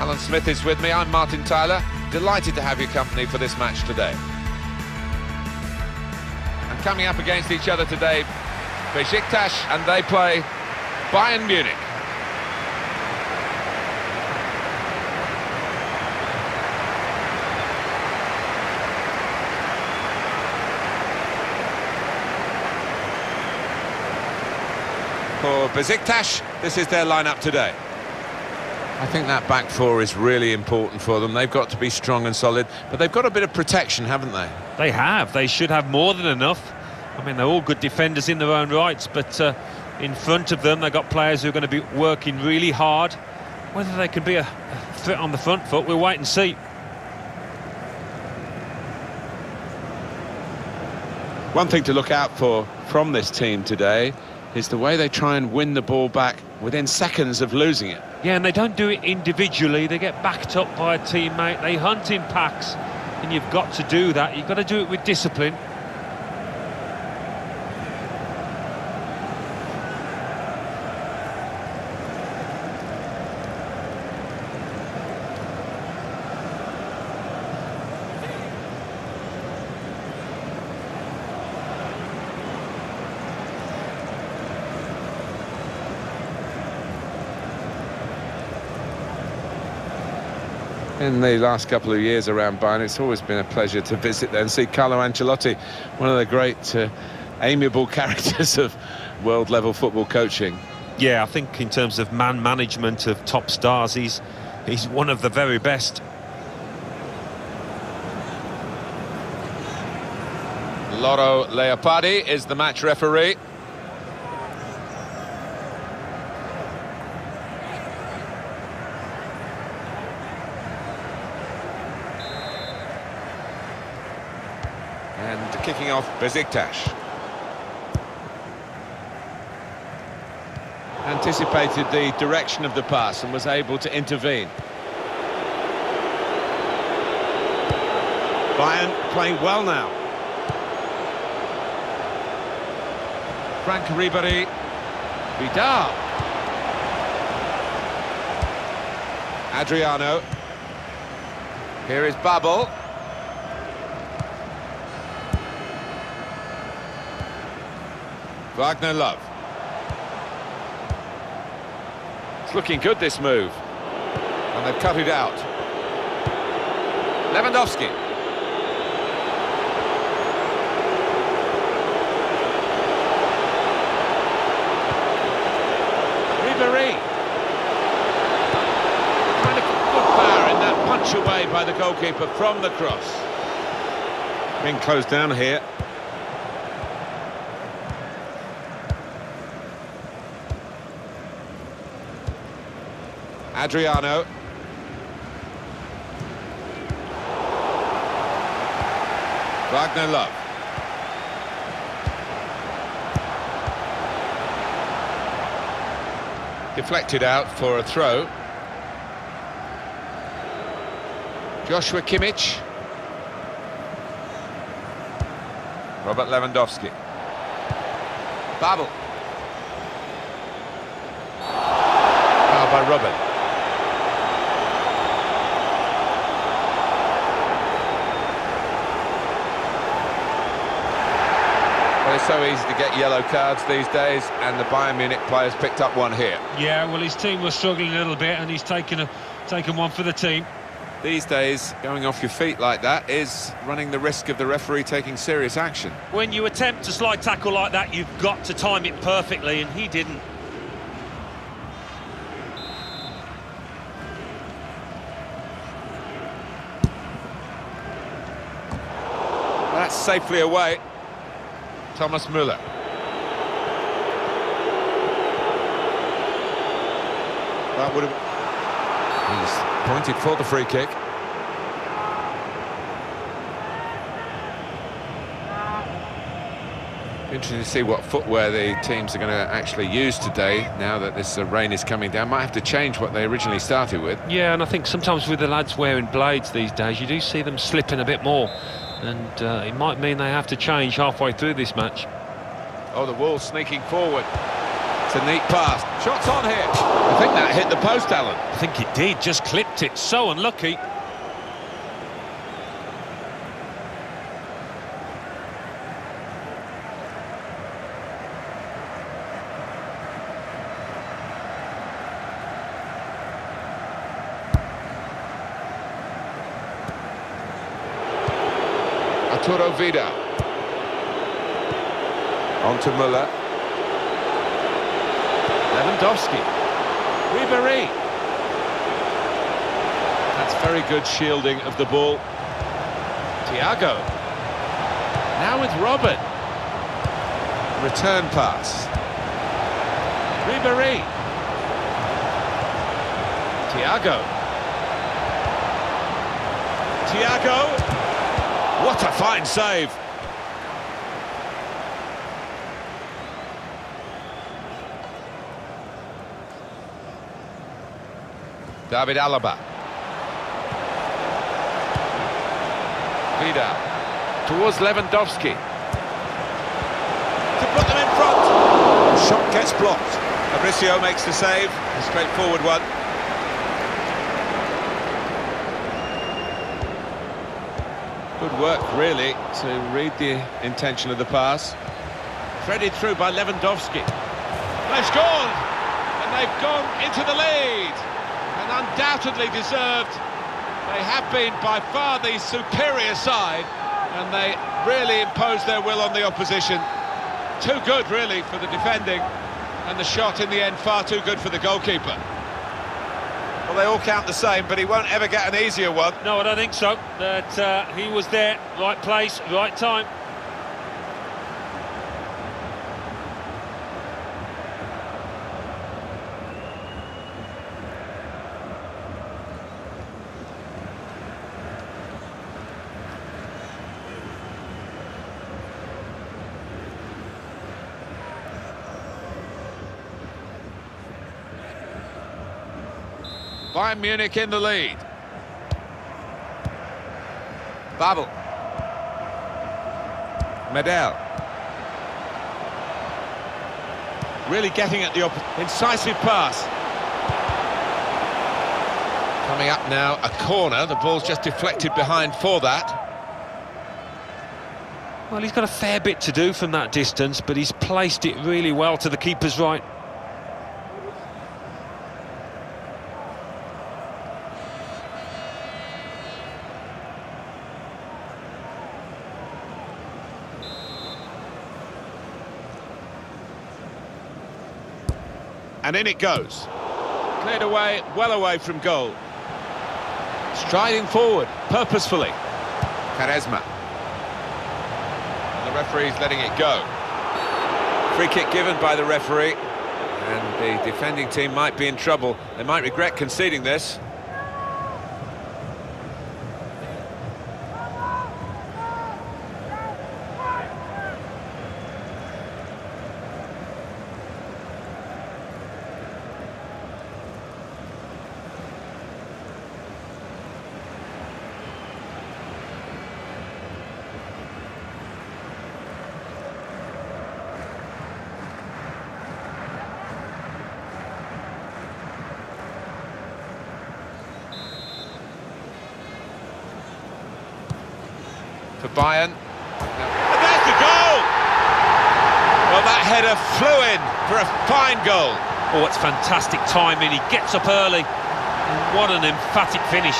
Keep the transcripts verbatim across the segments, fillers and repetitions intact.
Alan Smith is with me, I'm Martin Tyler, delighted to have your company for this match today. And coming up against each other today, Beşiktaş, and they play Bayern Munich. For Beşiktaş, this is their lineup today. I think that back four is really important for them. They've got to be strong and solid, but they've got a bit of protection, haven't they? They have. They should have more than enough. I mean, they're all good defenders in their own rights, but uh, in front of them, they've got players who are going to be working really hard. Whether they can be a threat on the front foot, we'll wait and see. One thing to look out for from this team today is the way they try and win the ball back within seconds of losing it. Yeah, and they don't do it individually. They get backed up by a teammate. They hunt in packs, and you've got to do that. You've got to do it with discipline. In the last couple of years around Bayern, it's always been a pleasure to visit there and see Carlo Ancelotti, one of the great uh, amiable characters of world-level football coaching. Yeah, I think in terms of man management of top stars, he's, he's one of the very best. Loro Leopardi is the match referee. And kicking off Beşiktaş. Anticipated the direction of the pass and was able to intervene. Bayern playing well now. Frank Ribéry. Vidal. Adriano. Here is Babel. Wagner Love. It's looking good, this move. And they've cut it out. Lewandowski. Ribéry. Kind of good power in that punch away by the goalkeeper from the cross. Being closed down here. Adriano. Wagner Love. Deflected out for a throw. Joshua Kimmich. Robert Lewandowski. Babel. Foul by Robert. It's so easy to get yellow cards these days, and the Bayern Munich players picked up one here. Yeah, well, his team was struggling a little bit, and he's taken a taken one for the team. These days, going off your feet like that is running the risk of the referee taking serious action. When you attempt a slide tackle like that, you've got to time it perfectly, and he didn't. That's safely away. Thomas Müller. That would have... He's pointed for the free kick. Interesting to see what footwear the teams are going to actually use today, now that this uh, rain is coming down. Might have to change what they originally started with. Yeah, and I think sometimes with the lads wearing blades these days, you do see them slipping a bit more. And uh, it might mean they have to change halfway through this match. Oh, the wall sneaking forward. It's a neat pass. Shots on here. I think that hit the post, Alan. I think it did, just clipped it. So unlucky. Arturo Vidal. On to Müller. Lewandowski. Ribéry. That's very good shielding of the ball. Thiago. Now with Robert. Return pass. Ribéry. Thiago. Thiago. What a fine save. David Alaba. Vidal. Towards Lewandowski. To put them in front. The shot gets blocked. Fabrizio makes the save. A straightforward one. Good work, really, to read the intention of the pass. Threaded through by Lewandowski. They've scored! And they've gone into the lead! And undoubtedly deserved. They have been by far the superior side, and they really imposed their will on the opposition. Too good, really, for the defending, and the shot in the end far too good for the goalkeeper. Well, they all count the same, but he won't ever get an easier one. No, I don't think so. That uh, he was there, right place, right time. Bayern Munich in the lead. Babel. Medel. Really getting at the incisive pass. Coming up now, a corner. The ball's just deflected behind for that. Well, he's got a fair bit to do from that distance, but he's placed it really well to the keeper's right. And in it goes. Cleared away, well away from goal. Striding forward, purposefully. Quaresma. The referee's letting it go. Free kick given by the referee. And the defending team might be in trouble. They might regret conceding this. For Bayern. And there's the goal! Well, that header flew in for a fine goal. Oh, it's fantastic timing. He gets up early. What an emphatic finish.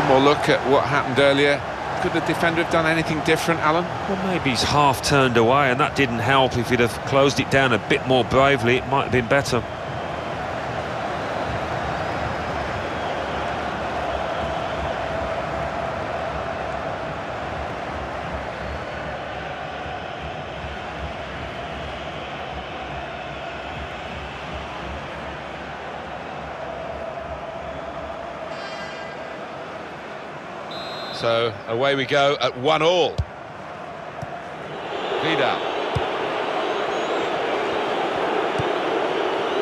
One more look at what happened earlier. Could the defender have done anything different, Alan? Well, maybe he's half turned away, and that didn't help. If he'd have closed it down a bit more bravely, it might have been better. So, away we go at one all. Vidal.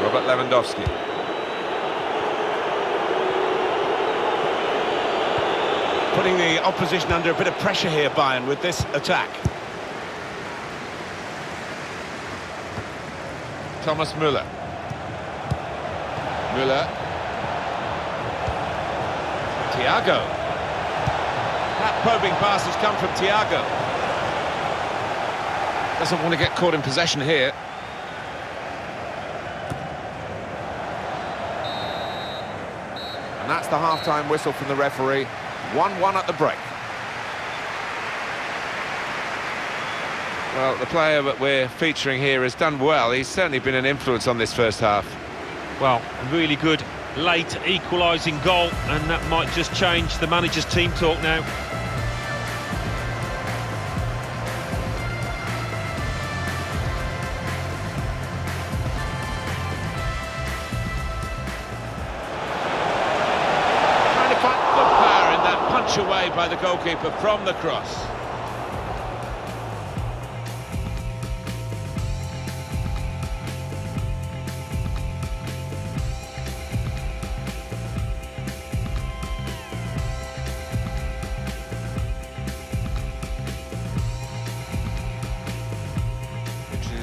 Robert Lewandowski. Putting the opposition under a bit of pressure here, Bayern, with this attack. Thomas Müller. Müller. Thiago. That probing pass has come from Thiago. Doesn't want to get caught in possession here. And that's the half-time whistle from the referee. one one at the break. Well, the player that we're featuring here has done well. He's certainly been an influence on this first half. Well, really good late equalising goal, and that might just change the manager's team talk now. Trying to find good power in that punch away by the goalkeeper from the cross.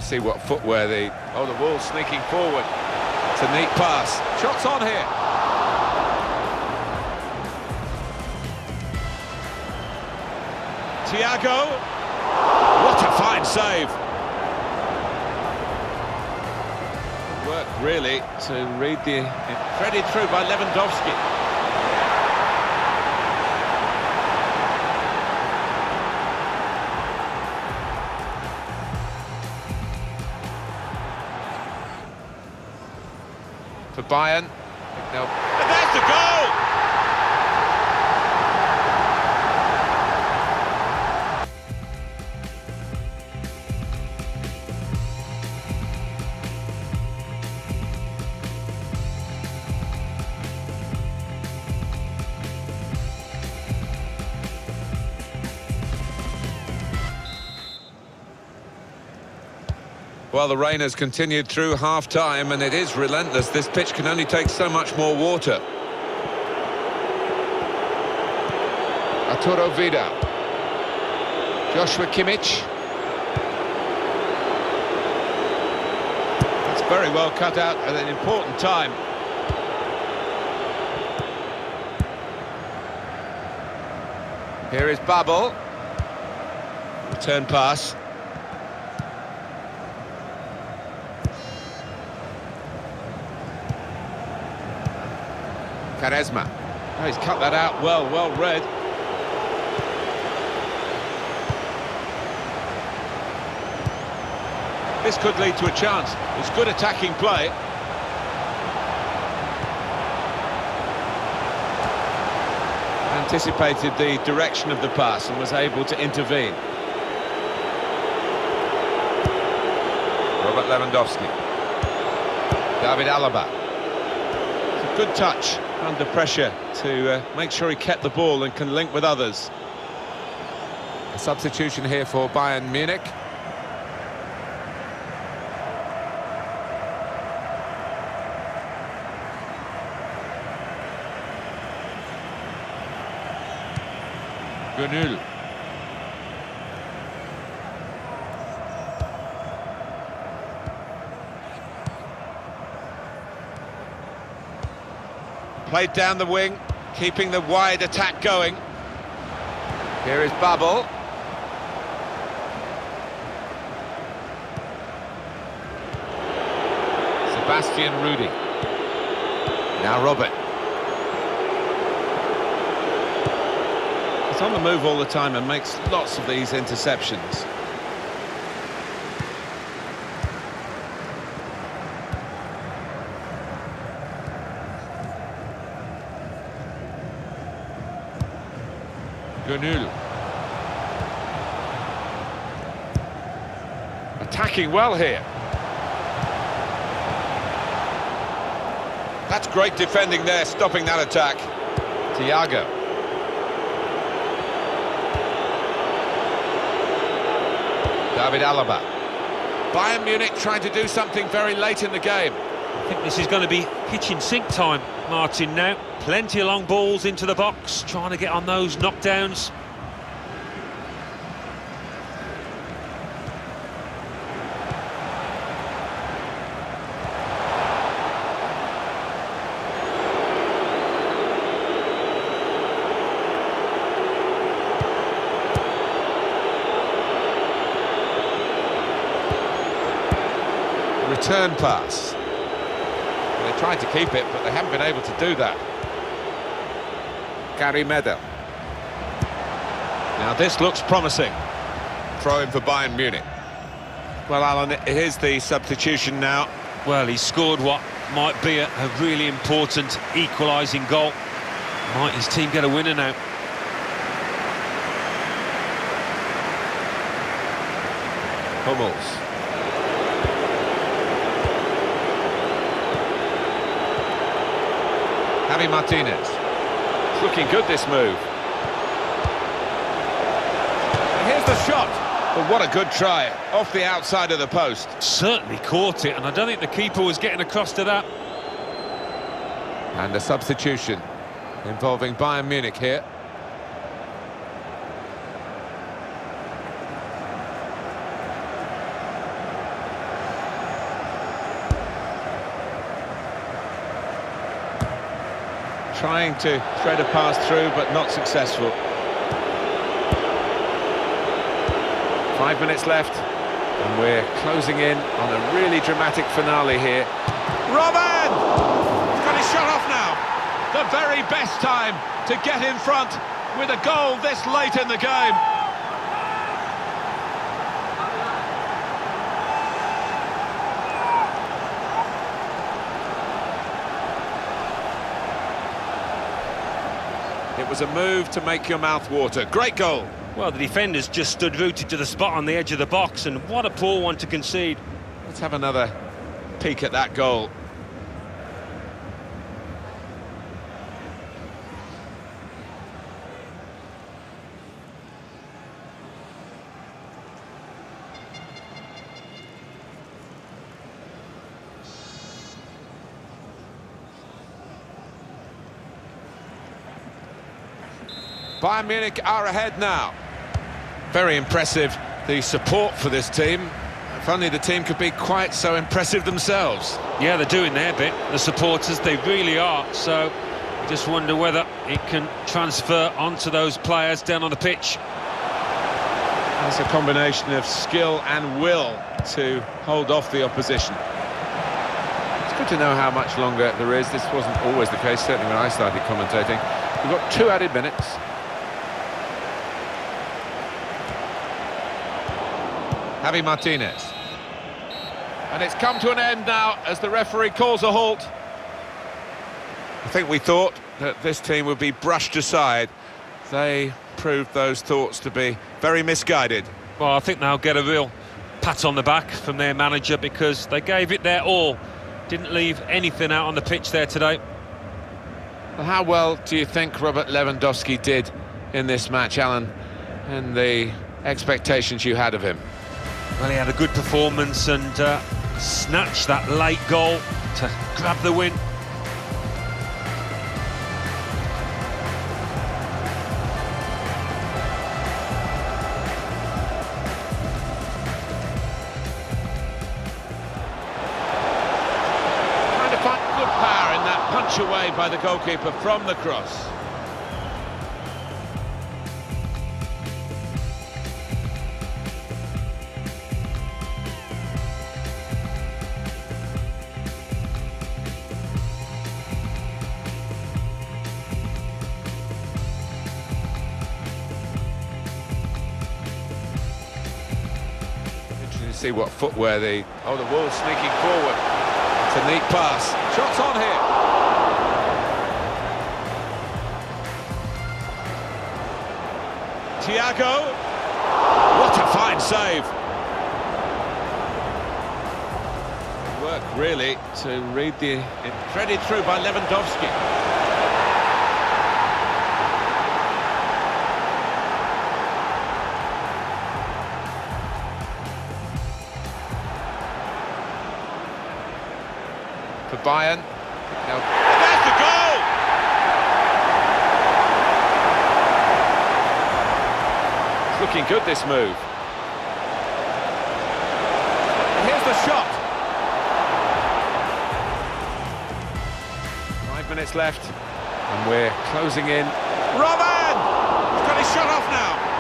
See what footwear they... Oh, the ball sneaking forward. It's a neat pass. Shots on here. Thiago. What a fine save. Good work, really, to read the... Threaded through by Lewandowski. For Bayern. No. And there's the goal! Well, the rain has continued through half-time, and it is relentless. This pitch can only take so much more water. Arturo Vidal. Joshua Kimmich. That's very well cut out at an important time. Here is Babel. Return pass. Quaresma. Oh, he's cut that out well, well read. This could lead to a chance. It's good attacking play. Anticipated the direction of the pass and was able to intervene. Robert Lewandowski. David Alaba. It's a good touch. Under pressure to uh, make sure he kept the ball and can link with others. A substitution here for Bayern Munich. Gunnul. Played down the wing, keeping the wide attack going. Here is Babel. Sebastian Rudy. Now Robert. He's on the move all the time and makes lots of these interceptions. Gunnul. Attacking well here. That's great defending there, stopping that attack. Thiago. David Alaba. Bayern Munich trying to do something very late in the game. I think this is going to be kitchen sink time, Martin, now. Plenty of long balls into the box, trying to get on those knockdowns. return pass. And they tried to keep it, but they haven't been able to do that. Gary Medel. Now this looks promising. Throw in for Bayern Munich. Well, Alan, here's the substitution now. Well, he scored what might be a, a really important equalising goal. Might his team get a winner now? Hummels. Javi Martinez. It's looking good, this move. And here's the shot. But what a good try. Off the outside of the post. Certainly caught it, and I don't think the keeper was getting across to that. And a substitution involving Bayern Munich here. Trying to thread a pass through, but not successful. Five minutes left, and we're closing in on a really dramatic finale here. Robin! He's got his shot off now. The very best time to get in front with a goal this late in the game. It was a move to make your mouth water. Great goal. Well, the defenders just stood rooted to the spot on the edge of the box, and what a poor one to concede. Let's have another peek at that goal. Bayern Munich are ahead now. Very impressive, the support for this team. If only the team could be quite so impressive themselves. Yeah, they're doing their bit, the supporters, they really are. So, I just wonder whether it can transfer onto those players down on the pitch. That's a combination of skill and will to hold off the opposition. It's good to know how much longer there is. This wasn't always the case, certainly when I started commentating. We've got two added minutes. Javi Martinez. And it's come to an end now as the referee calls a halt. I think we thought that this team would be brushed aside. They proved those thoughts to be very misguided. Well, I think they'll get a real pat on the back from their manager because they gave it their all. Didn't leave anything out on the pitch there today. Well, how well do you think Robert Lewandowski did in this match, Alan, and the expectations you had of him? Well, he had a good performance and uh, snatched that late goal to grab the win. Trying to find good power in that punch away by the goalkeeper from the cross. See what footwear they... Oh, the Wolves sneaking forward. It's a neat pass. Shots on here. Thiago. What a fine save. Work, really, to read the... It's threaded through by Lewandowski. Bayern. Now, and there's the goal! It's looking good, this move. And here's the shot. Five minutes left, and we're closing in. Robin! He's got his shot off now.